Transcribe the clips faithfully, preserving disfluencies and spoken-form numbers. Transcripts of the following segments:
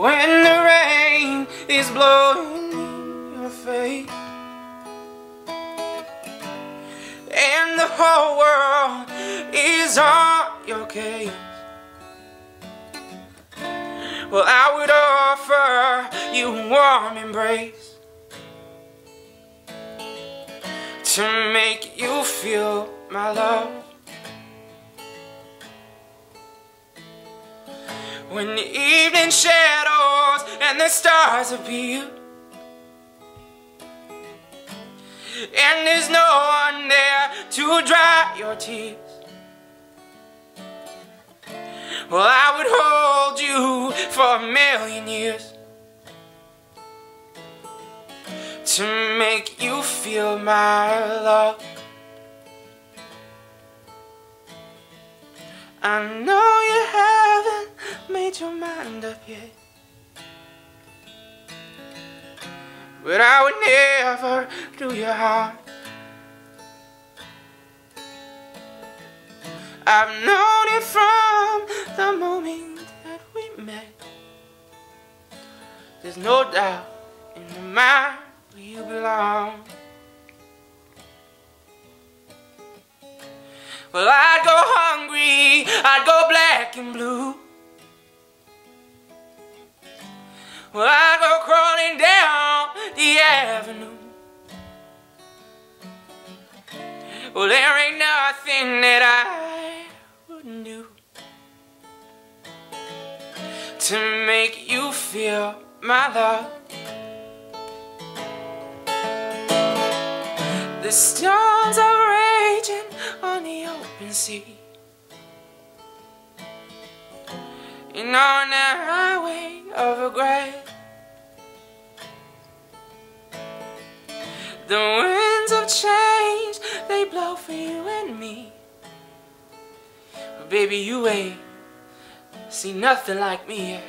When the rain is blowing in your face and the whole world is on your case, well, I would offer you a warm embrace to make you feel my love. When the evening shadows and the stars appear and there's no one there to dry your tears, well, I would hold you for a million years to make you feel my love. I know you haven't made your mind up yet, but I would never do your harm. I've known it from the moment that we met. There's no doubt in my mind where you belong. Well, I'd go hungry, I'd go black and blue. Well, I'd go crawling down the avenue. Well, there ain't nothing that I wouldn't do to make you feel my love. The storms are raging on the open sea, and on the highway of regret, the winds of change, they blow for you and me. But baby, you ain't seen nothing like me yet.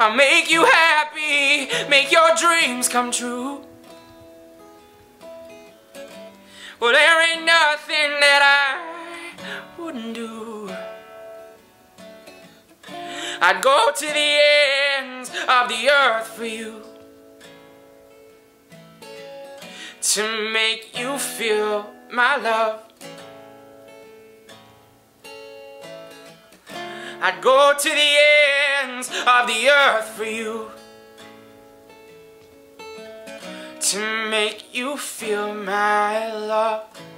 I'll make you happy, make your dreams come true. Well, there ain't nothing that I wouldn't do. I'd go to the ends of the earth for you to make you feel my love. I'd go to the ends of the earth for you to make you feel my love.